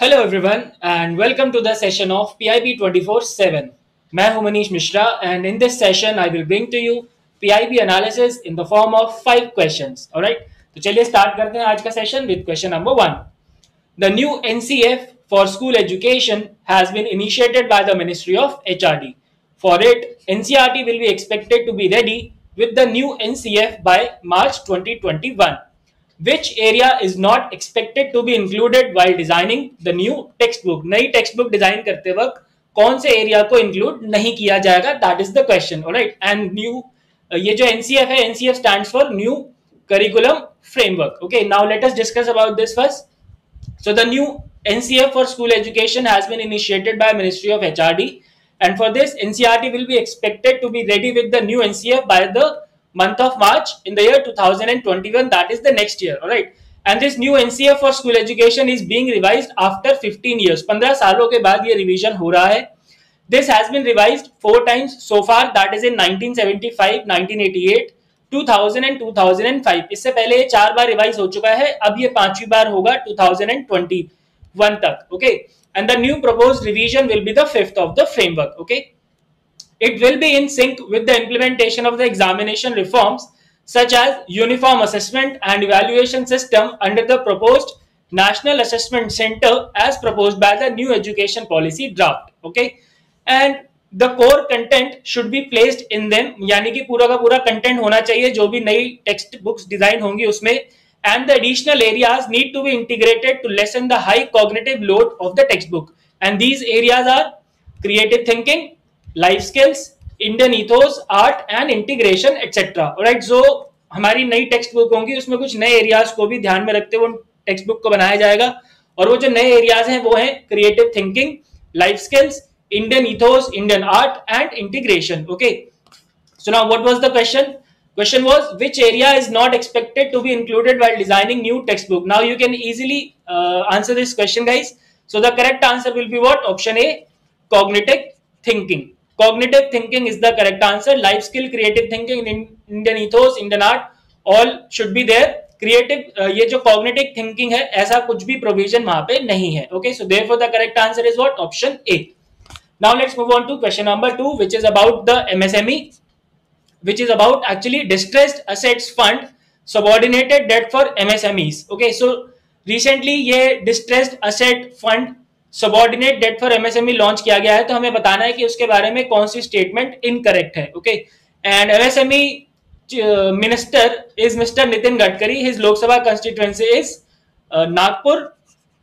Hello everyone and welcome to the session of PIB 24/7. मैं हूं Manish Mishra and in this session I will bring to you PIB analysis in the form of 5 questions. Alright? तो चलिए start करते हैं आज का session with question number 1. The new NCF for school education has been initiated by the Ministry of HRD. For it, NCERT will be expected to be ready with the new NCF by March 2021. Which area is not expected to be included while designing the new textbook? नई textbook design करते वक्त कौन से area को include नहीं किया जाएगा? That is the question, alright? And new ये जो NCF है, NCF stands for New Curriculum Framework. Okay, now let us discuss about this first. So the new NCF for school education has been initiated by Ministry of HRD, and for this NCERT will be expected to be ready with the new NCF by the month of March in the year 2021, that is the next year, all right? And this new NCF for school education is being revised after 15 years. 15 सालों के बाद ये revision हो रहा है. This has been revised 4 times so far, that is in 1975, 1988, 2000 and 2005. इससे पहले ये 4 बार रिवाइज हो चुका है. अब ये 5वीं बार होगा 2021 तक, okay? And the new proposed revision will be the 5th of the framework, okay? It will be in sync with the implementation of the examination reforms such as uniform assessment and evaluation system under the proposed National Assessment Center as proposed by the new education policy draft. Okay, and the core content should be placed in them. यानी कि पूरा का पूरा content होना चाहिए जो भी नई text books design होंगी उसमें. And the additional areas need to be integrated to lessen the high cognitive load of the textbook. And these areas are creative thinking, life skills, Indian ethos, art and integration etcetera. Right, जो हमारी नई text book होंगी उसमें कुछ नए areas को भी ध्यान में रखते हुए टेक्स्ट बुक को बनाया जाएगा. और वो जो नए एरियाज हैं वो हैं creative thinking, life skills, Indian ethos, Indian art and integration. Okay, so now what was the question? Question was which area is not expected to be included while designing new text book. Now you can easily answer this question guys. So the correct answer will be what? Option A, cognitive thinking. Cognitive thinking is the correct answer. Life skill, creative thinking, Indian ethos, Indian art, all should be there. Creative, ये जो cognitive thinking है, ऐसा कुछ भी provision वहाँ पे नहीं है. Okay, so therefore the correct answer is what? Option A. Now let's move on to question number 2, which is about the MSME, which is about actually distressed assets fund, subordinated debt for MSMEs. Okay, so recently ये distressed asset fund subordinate debt for MSME launch किया गया है. तो हमें बताना है कि उसके बारे में कौन सी स्टेटमेंट इनकरेक्ट है. Okay, and MSME minister is mister Nitin Gadkari. His Lok Sabha constituency is Nagpur,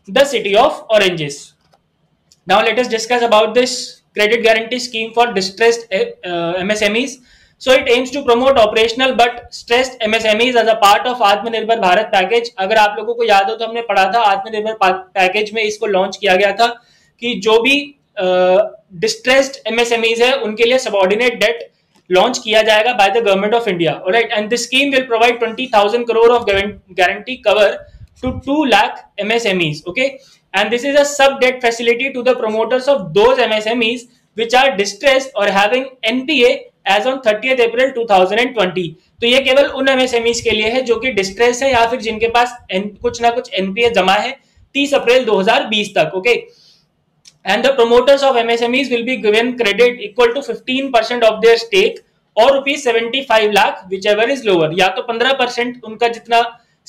the city of oranges. Now let us discuss about this credit guarantee scheme for distressed MSMEs. So it aims to promote operational but stressed MSMEs as a part of Atmanirbhar Bharat package. अगर आप लोगों को याद हो तो हमने पढ़ा था आत्मनिर्भर पैकेज में इसको लॉन्च किया गया था कि जो भी डिस्ट्रेस्ड एमएसएमईज है उनके लिए सबऑर्डिनेट डेट लॉन्च किया जाएगा by the government of India. Alright, and this scheme will provide 20,000 crore of guarantee cover to 2 lakh MSMEs. Okay, and this is a sub debt facility to the promoters of those MSMEs which are distressed or having NPA As on 30th April 2020. तो ये केवल उन MSMEs के लिए है जो कि distress है या फिर जिनके पास कुछ ना कुछ NPA जमा है 30 अप्रैल 2020 तक. Okay, and the promoters of MSMEs will be given credit equal to 15% of their stake or ₹75 lakh, whichever is lower. या तो 15% उनका जितना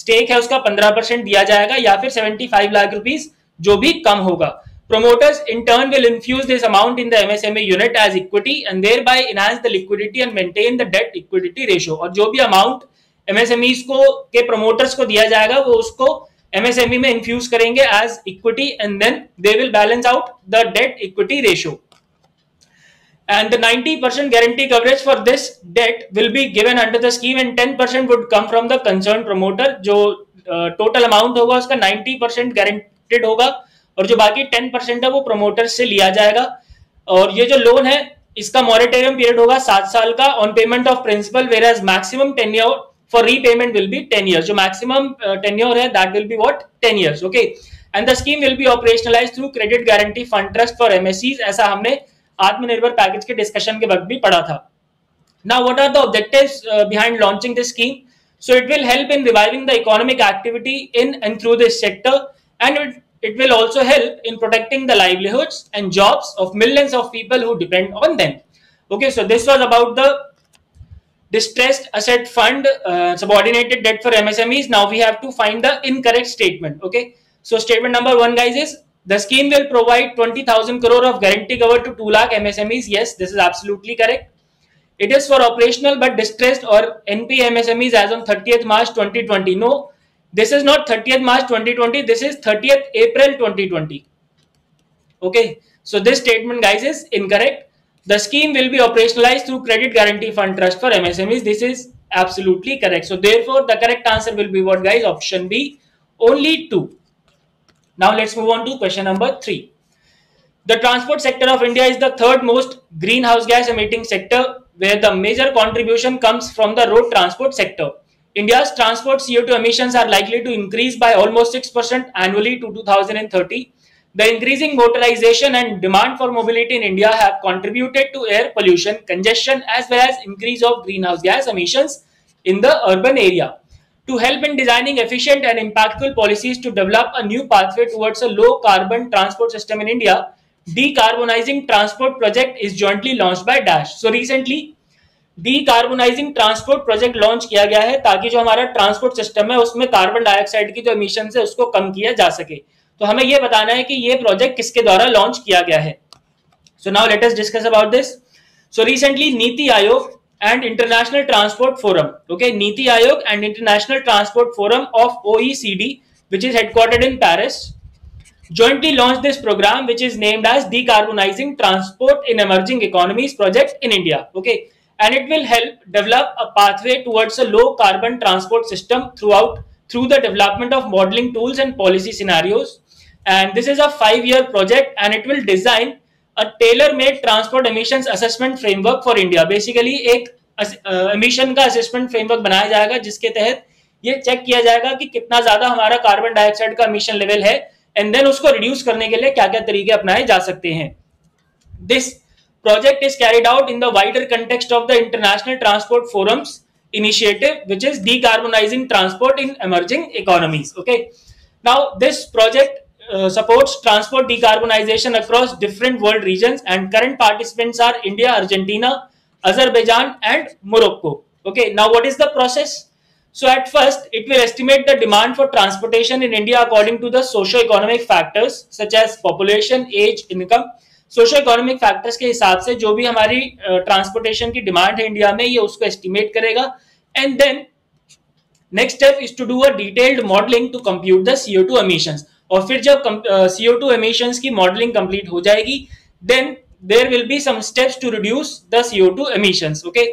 स्टेक है उसका 15% दिया जाएगा या फिर 75 लाख रुपीज जो भी कम होगा. Promoters in turn will infuse this amount in the MSME unit as equity and thereby enhance the liquidity and maintain the debt equity ratio. और जो भी amount MSMEs को के promoters को दिया जाएगा वो उसको MSME में infuse करेंगे as equity and then they will balance out the debt equity ratio. And the 90% guarantee coverage for this debt will be given under the scheme and 10% would come from the concerned promoter. जो total amount होगा उसका 90% guaranteed होगा और जो बाकी 10% है वो promoters से लिया जाएगा. और ये जो लोन है इसका मॉरेटोरियम पीरियड होगा 7 साल का on payment of principal, whereas maximum tenure for repayment will be 10 years. जो मैक्सिमम टेन्योर है that will be what? 10 years. Okay, and the scheme will be operationalise through credit guarantee fund trust for MSEs. ऐसा हमने आत्मनिर्भर package के discussion के वक्त भी पढ़ा था. Now what are the objectives behind launching this scheme? So it will help in reviving the economic activity in and through this sector and It will also help in protecting the livelihoods and jobs of millions of people who depend on them. Okay, so this was about the distressed asset fund, subordinated debt for MSMEs. Now we have to find the incorrect statement. Okay, so statement number 1, guys, is the scheme will provide 20,000 crore of guarantee cover to 2 lakh MSMEs. Yes, this is absolutely correct. It is for operational but distressed or NPA MSMEs as on 30th March 2020. No, this is not 30th March 2020. This is 30th April 2020. Okay, so this statement, guys, is incorrect. The scheme will be operationalized through Credit Guarantee Fund Trust for MSMEs. This is absolutely correct. So therefore, the correct answer will be what, guys? Option B, only 2. Now let's move on to question number 3. The transport sector of India is the third most greenhouse gas emitting sector, where the major contribution comes from the road transport sector. India's transport CO2 emissions are likely to increase by almost 6% annually to 2030. The increasing motorization and demand for mobility in India have contributed to air pollution, congestion, as well as increase of greenhouse gas emissions in the urban area. To help in designing efficient and impactful policies to develop a new pathway towards a low carbon transport system in India, Decarbonizing Transport Project is jointly launched by Dash. So recently Decarbonizing Transport Project launch किया गया है ताकि जो हमारा transport system है उसमें carbon dioxide की जो एमिशन है उसको कम किया जा सके. तो हमें यह बताना है कि ये प्रोजेक्ट किसके द्वारा लॉन्च किया गया है. So now let us discuss about this. So recently NITI Aayog and international transport forum, okay, NITI Aayog and international transport forum of OECD, which is headquartered in Paris, jointly launched this program which is named as Decarbonizing Transport in Emerging Economies Project in India. Okay, and it will help develop a pathway towards a low carbon transport system through the development of modeling tools and policy scenarios. And this is a 5-year project, and it will design a tailor-made transport emissions assessment framework for India. Basically, एक emission का assessment framework बनाया जाएगा जिसके तहत ये check किया जाएगा कि कितना ज्यादा हमारा carbon dioxide का emission level है, एंड देन उसको रिड्यूस करने के लिए क्या क्या तरीके अपनाए जा सकते हैं. This project is carried out in the wider context of the international transport forum's initiative which is decarbonising transport in emerging economies. Okay, now this project supports transport decarbonisation across different world regions and current participants are India, Argentina, Azerbaijan and Morocco. Okay, now what is the process? So at first, it will estimate the demand for transportation in India according to the socio-economic factors such as population, age, income. Socio-economic factors के हिसाब से जो भी हमारी transportation की demand है India में, ये उसको estimate करेगा. And then next step is to do a detailed modeling to compute the CO2 emissions. और फिर जब CO2 emissions की modeling complete हो जाएगी, then there will be some steps to reduce the CO2 emissions. Okay.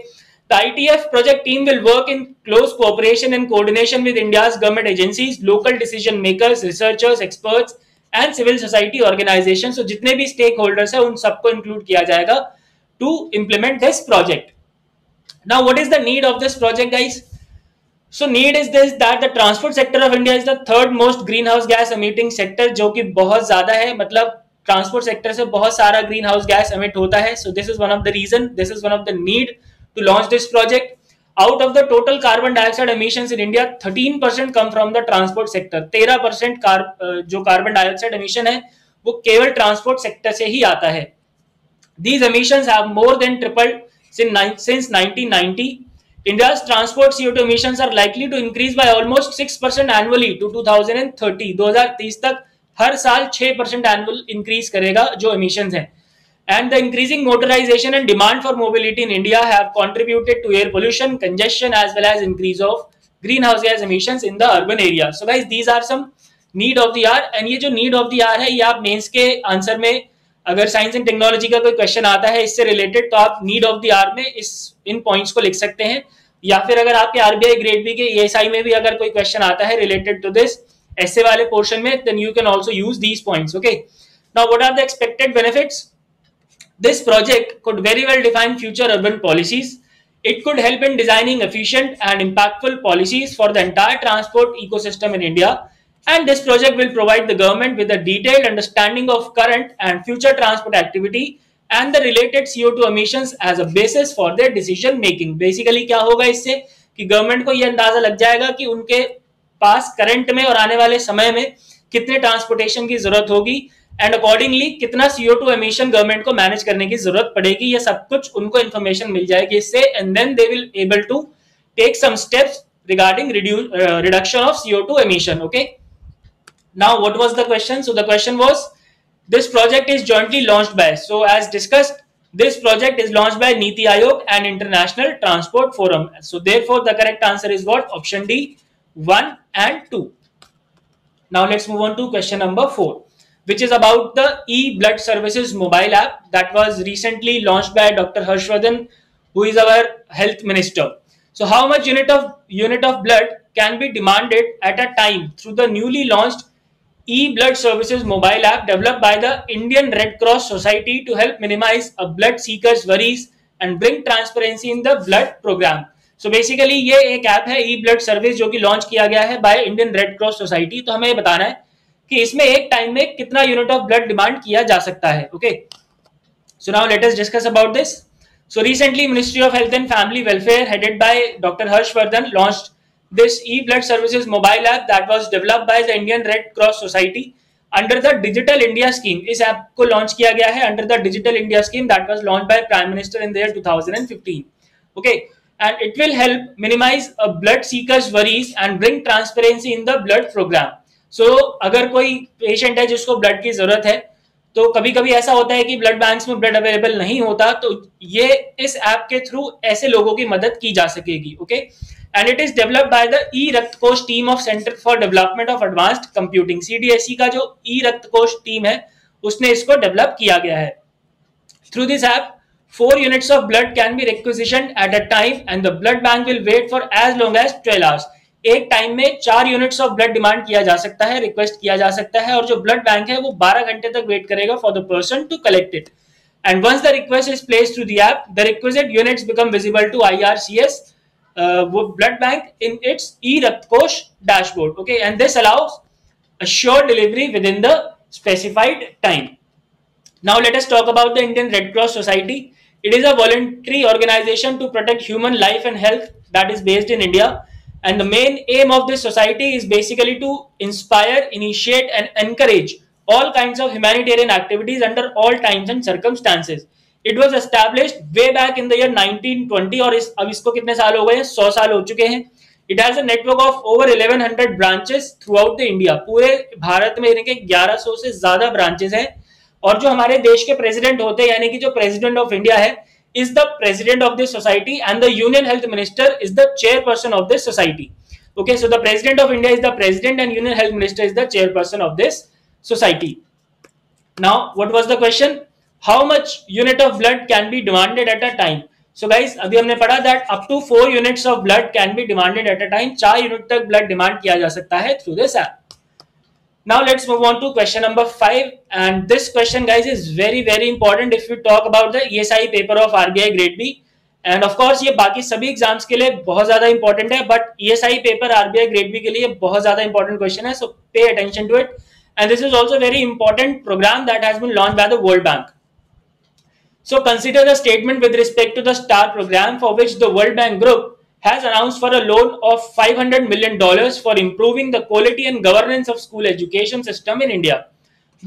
The ITF project team will work in close cooperation and coordination with India's government agencies, local decision makers, researchers, experts and civil society organizations. So जितने भी stakeholders हैं उन सबको include किया जाएगा to implement this project. Now what is the need of this project, guys? So need is this that the transport sector of India is the third most greenhouse gas emitting sector, जो कि बहुत ज़्यादा है, मतलब transport sector से बहुत सारा greenhouse gas emit होता है. So this is one of the reason, this is one of the need to launch this project. Out of the total carbon dioxide emissions in India, 13% come from the transport sector. 13% जो carbon dioxide emission है वो केवल transport sector से ही आता है. These emissions have more than tripled since 1990. India's transport CO2 emissions are likely to increase by almost 6% annually to 2030. 2030 तक हर साल 6% annual increase करेगा जो emissions हैं. And the increasing motorization and demand for mobility in India have contributed to air pollution, congestion, as well as increase of greenhouse gas emissions in the urban area. So guys, these are some need of the hour. And ये जो need of the hour है, ये आप mains के answer में अगर science and technology का कोई क्वेश्चन आता है इससे रिलेटेड, तो आप need of the hour में इन पॉइंट्स को लिख सकते हैं. या फिर अगर आपके RBI ग्रेड बी के ESI में भी अगर कोई क्वेश्चन आता है रिलेटेड टू दिस ऐसे वाले पोर्शन में, then you can also use these points. Okay. Now what are the expected benefits? This project could very well define future urban policies. It could help in designing efficient and impactful policies for the entire transport ecosystem in India. And this project will provide the government with a detailed understanding of current and future transport activity and the related CO2 emissions as a basis for their decision making. Basically, क्या होगा इससे कि government को ये अंदाजा लग जाएगा कि उनके पास current में और आने वाले समय में कितने ट्रांसपोर्टेशन की जरूरत होगी एंड अकॉर्डिंगली कितना CO2 एमिशन गवर्नमेंट को मैनेज करने की जरूरत पड़ेगी, ये सब कुछ उनको इन्फॉर्मेशन मिल जाएगी इससे, and then they will able to take some steps regarding reduction of CO2 emission. Okay, now what was the question? So the question was this project is jointly launched by, so as discussed this project is launched by NITI Aayog and International Transport Forum. So therefore the correct answer is what? Option D, 1 and 2. Now let's move on to question number 4, which is about the e-blood services mobile app that was recently launched by Dr. Harshvardhan, who is our health minister. So how much unit of blood can be demanded at a time through the newly launched e-blood services mobile app developed by the Indian Red Cross Society to help minimize a blood seeker's worries and bring transparency in the blood program. So basically ये एक app है e-blood service जो कि launch किया गया है by Indian Red Cross Society. तो हमें बताना है कि इसमें एक टाइम में कितना यूनिट ऑफ ब्लड डिमांड किया जा सकता है. Okay, so now let us discuss about this. So recently ministry of health and family welfare headed by doctor Harsh Vardhan launched this e-blood services mobile app that was developed by the Indian Red Cross Society under the Digital India scheme. इस app को launch किया गया है under the Digital India scheme that was launched by Prime Minister in the year 2015. Okay, and it will help minimize a blood seeker's worries and bring transparency in the blood program. So अगर कोई patient है जिसको blood की जरूरत है, तो कभी कभी ऐसा होता है कि blood banks में blood available नहीं होता, तो ये इस ऐप के through ऐसे लोगों की मदद की जा सकेगी. Okay, and it is developed by the e-Rakhtkosh team of Center for Development of Advanced Computing. CDSE का जो e-Rakhtkosh team है उसने इसको डेवलप किया गया है. Through this app, 4 units of blood can be requisitioned at a time and the blood bank will wait for as long as 12 hours. एक time में 4 यूनिट्स ऑफ ब्लड डिमांड किया जा सकता है, रिक्वेस्ट किया जा सकता है, और जो ब्लड बैंक है वो 12 घंटे तक वेट करेगा for the person to collect it. And once the request is placed through the app, the requisite units become visible to IRCS blood bank in its e-Rakhtkosh dashboard. Okay, and this allows a sure delivery within the specified time. Now let us talk about the Indian Red Cross Society. It is a voluntary organization to protect human life and health that is based in India, and the main aim of this society is basically to inspire, initiate and encourage all kinds of humanitarian activities under all times and circumstances. It was established way back in the year 1920 और अब इसको कितने साल हो गए हैं? 100 साल हो चुके हैं. It has a network of over 1100 branches throughout the India. पूरे भारत में इनके 1100 से ज्यादा ब्रांचेस हैं, और जो हमारे देश के प्रेसिडेंट होते हैं यानी कि जो प्रेसिडेंट ऑफ इंडिया है is the president of this society and the union health minister is the chairperson of this society. Okay, so the president of India is the president and union health minister is the chairperson of this society. Now what was the question? How much unit of blood can be demanded at a time? So guys, अभी हमने पढ़ा that up to 4 units of blood can be demanded at a time. 4 unit तक blood demand किया जा सकता है through this app. Now let's move on to question number 5, and this question guys is very important if we talk about the ESI paper of RBI grade B, and of course ये बाकी सभी exams के लिए बहुत ज्यादा important है, but ESI paper RBI grade B के लिए बहुत ज्यादा इंपॉर्टेंट क्वेश्चन है. So pay attention to it, and this is also very important program that has been launched by the World Bank. So consider the statement with respect to the STAR program for which the World Bank Group has announced for a loan of $500 million for improving the quality and governance of school education system in India.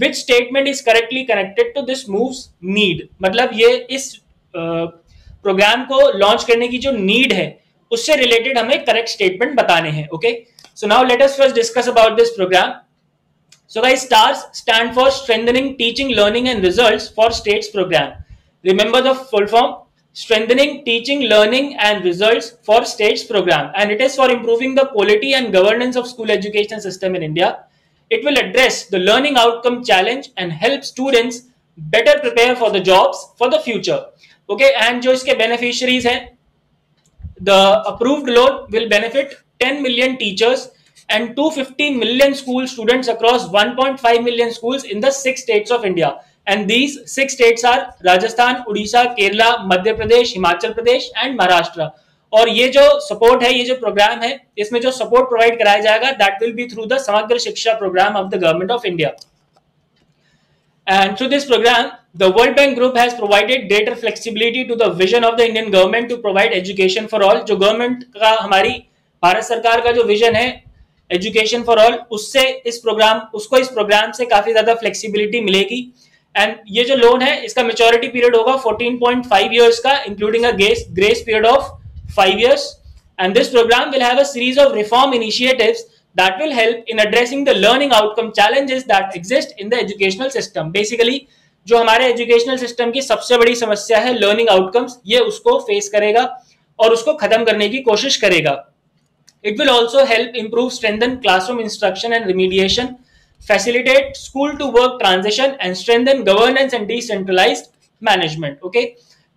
Which statement is correctly connected to this move's need? मतलब ये इस programme को launch करने की जो need है उससे related हमें करेक्ट स्टेटमेंट बताने हैं. Okay, so now let us first discuss about this programme. So guys, STARS stand for strengthening teaching learning and results for states programme. Remember the full form, strengthening teaching learning and results for states program, and it is for improving the quality and governance of school education system in India. It will address the learning outcome challenge and help students better prepare for the jobs for the future. Okay, and jo iske beneficiaries hain, the approved loan will benefit 10 million teachers and 250 million school students across 1.5 million schools in the 6 states of India. And these 6 states are Rajasthan, Odisha, Kerala, Madhya Pradesh, Himachal Pradesh and Maharashtra. और ये जो support है, ये जो programme है, इसमें जो support provide कराया जाएगा that will be through the Samagra Shiksha programme of the government of India. And through this program, the World Bank Group has provided greater flexibility to the vision of the Indian government to provide education for all. जो government का, हमारी भारत सरकार का जो vision है education for all, उससे इस programme उसको इस प्रोग्राम से काफी ज्यादा फ्लेक्सिबिलिटी मिलेगी। एंड ये जो लोन है इसका मैच्योरिटी पीरियड होगा 14.5 इयर्स का, including a grace period of 5 years. And this programme will have a series of reform initiatives that will help in addressing the learning outcome challenges that exist in the educational system. Basically, जो हमारे educational system की सबसे बड़ी समस्या है learning outcomes, ये उसको face करेगा और उसको खत्म करने की कोशिश करेगा। It will also help improve, strengthen classroom instruction and remediation, facilitate school to work transition and strengthen governance and decentralized management. Okay,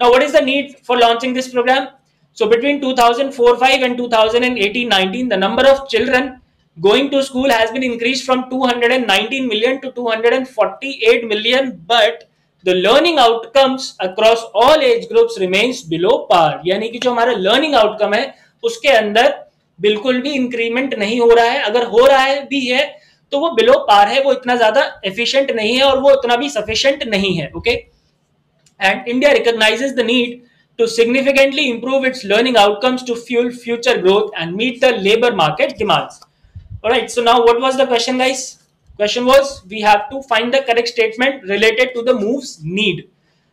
now what is the need for launching this program? So between 2004-05 and 2018-19, the number of children going to school has been increased from 219 million to 248 million, but the learning outcomes across all age groups remains below par. यानी कि जो हमारा learning outcome है उसके अंदर बिल्कुल भी increment नहीं हो रहा है, अगर हो रहा है भी है तो वो below par है, वो इतना ज्यादा efficient नहीं है और वो इतना भी sufficient नहीं है। Okay, and India recognizes the need to significantly improve its learning outcomes to fuel future growth and meet the labor market demands. All right, so now what was the question, guys? Question was we have to find the correct statement related to the move's need.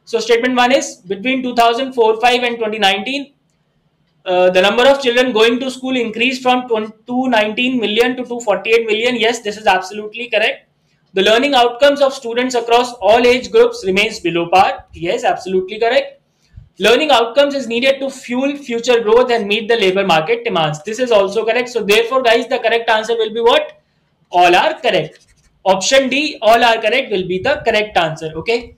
So statement one is between 2004-05 and 2019, the number of children going to school increased from 219 million to 248 million. Yes, this is absolutely correct. The learning outcomes of students across all age groups remains below par. Yes, absolutely correct. Learning outcomes is needed to fuel future growth and meet the labor market demands. This is also correct. So therefore, guys, the correct answer will be what? All are correct. Option D, all are correct, will be the correct answer. Okay.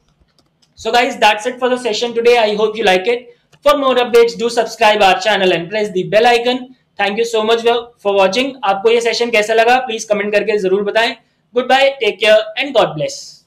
So guys, that's it for the session today. I hope you like it. For more updates, do subscribe our channel and press the bell icon. Thank you so much for watching. आपको ये session कैसा लगा? Please comment करके जरूर बताएं. Goodbye, take care and God bless.